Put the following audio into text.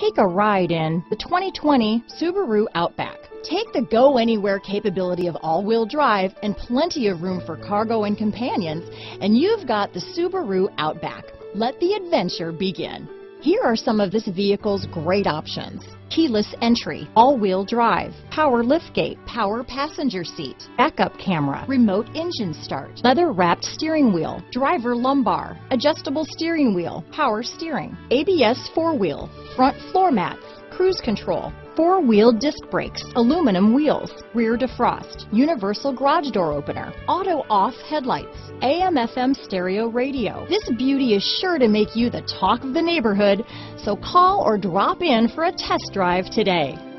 Take a ride in the 2020 Subaru Outback. Take the go-anywhere capability of all-wheel drive and plenty of room for cargo and companions, and you've got the Subaru Outback. Let the adventure begin. Here are some of this vehicle's great options. Keyless entry, all-wheel drive, power liftgate, power passenger seat, backup camera, remote engine start, leather-wrapped steering wheel, driver lumbar, adjustable steering wheel, power steering, ABS four-wheel, front floor mats, cruise control, four-wheel disc brakes, aluminum wheels, rear defrost, universal garage door opener, auto-off headlights, AM/FM stereo radio. This beauty is sure to make you the talk of the neighborhood, so call or drop in for a test drive today.